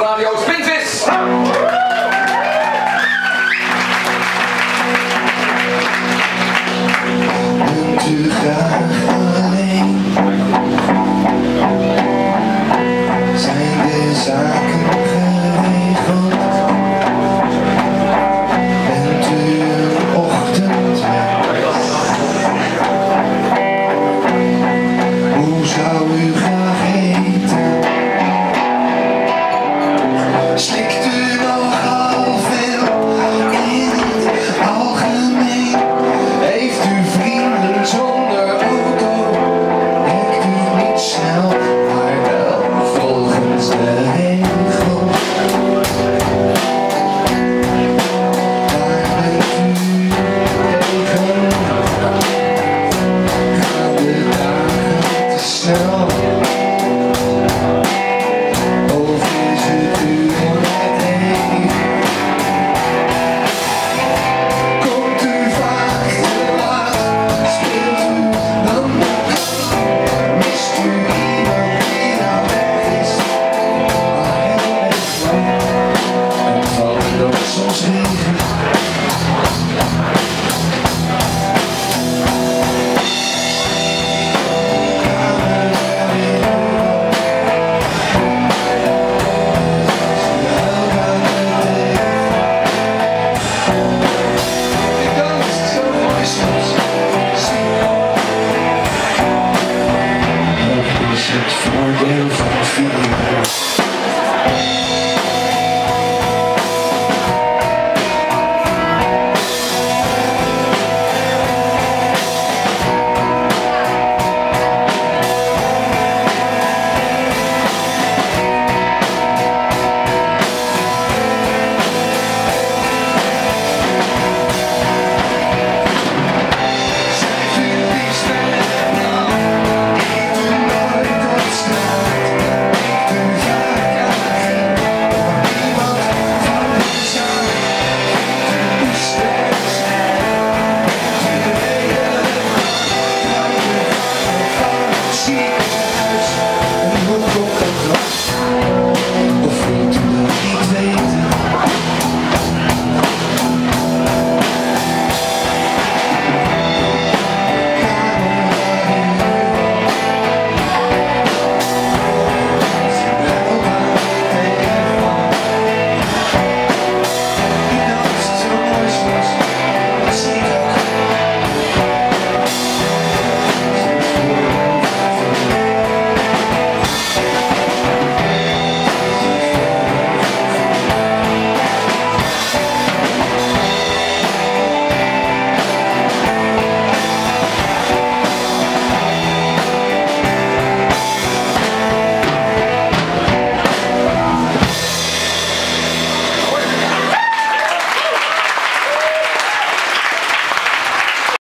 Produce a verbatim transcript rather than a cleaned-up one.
The old Spinvis. Into the